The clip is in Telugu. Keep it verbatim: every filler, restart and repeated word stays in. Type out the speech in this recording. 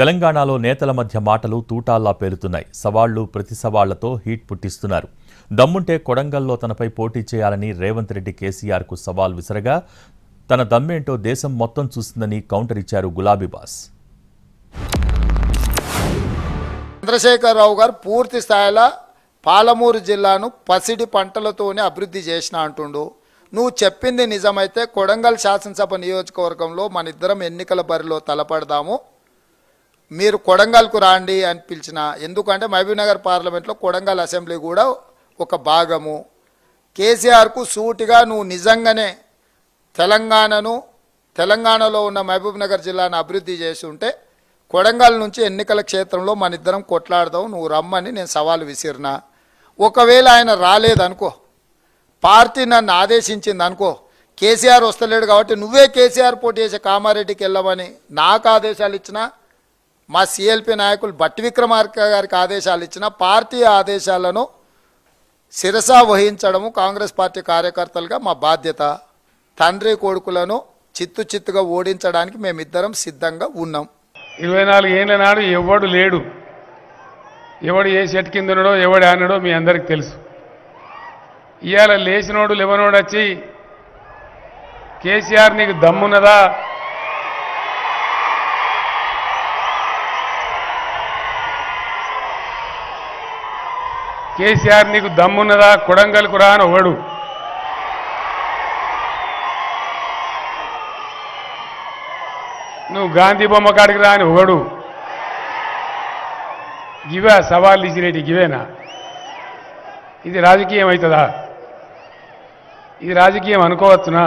తెలంగాణలో నేతల మధ్య మాటలు తూటాల్లా పేరుతున్నాయి. సవాళ్లు ప్రతి సవాళ్లతో హీట్ పుట్టిస్తున్నారు. దమ్ముంటే కొడంగల్లో తనపై పోటీ చేయాలని రేవంత్ రెడ్డి కేసీఆర్కు సవాల్ విసరగా తన దమ్మేంటో దేశం మొత్తం చూస్తుందని కౌంటర్ ఇచ్చారు గులాబీ బాస్. చంద్రశేఖర్ రావు గారు పూర్తి స్థాయిలో పాలమూరు జిల్లాను పసిడి పంటలతోనే అభివృద్ధి చేసినా అంటుండు. నువ్వు చెప్పింది నిజమైతే కొడంగల్ శాసనసభ నియోజకవర్గంలో మన ఇద్దరం ఎన్నికల బరిలో తలపడదాము, మీరు కొడంగల్కు రాండి అని పిలిచిన. ఎందుకంటే మహబూబ్ నగర్ పార్లమెంట్లో కొడంగల్ అసెంబ్లీ కూడా ఒక భాగము. కేసీఆర్కు సూటిగా నువ్వు నిజంగానే తెలంగాణను తెలంగాణలో ఉన్న మహబూబ్ నగర్ జిల్లాను అభివృద్ధి చేసి ఉంటే కొడంగల్ నుంచి ఎన్నికల క్షేత్రంలో మన ఇద్దరం కొట్లాడదాం, నువ్వు రమ్మని నేను సవాల్ విసిరినా. ఒకవేళ ఆయన రాలేదనుకో, పార్టీ నన్ను ఆదేశించింది అనుకో, కేసీఆర్ వస్తలేడు కాబట్టి నువ్వే కేసీఆర్ పోటీ చేసే కామారెడ్డికి వెళ్ళమని నాకు ఆదేశాలు ఇచ్చినా, మా సిఎల్పి నాయకులు బట్టి విక్రమార్క గారికి ఆదేశాలు ఇచ్చిన, పార్టీ ఆదేశాలను శిరస వహించడము కాంగ్రెస్ పార్టీ కార్యకర్తలుగా మా బాధ్యత. తండ్రి కొడుకులను చిత్తు చిత్తుగా ఓడించడానికి మేమిద్దరం సిద్ధంగా ఉన్నాం. ఇరవై నాలుగు ఏళ్ళ నాడు ఎవడు లేడు, ఎవడు ఏ చెట్టు కింద ఉన్నాడో ఎవడు ఆనడో మీ అందరికి తెలుసు. ఇవాళ లేచినోడు లేవనోడు వచ్చి కేసీఆర్ నీకు దమ్మున్నదా, కేసీఆర్ నీకు దమ్మున్నదా, కొడంగల్కు రా అని ఒకడు. నువ్వు గాంధీ బొమ్మ కాడికి రా అని ఒకడు. గివే సవాళ్ళు ఇచ్చినట్టు, గివేనా? ఇది రాజకీయం అవుతుందా? ఇది రాజకీయం అనుకోవచ్చునా?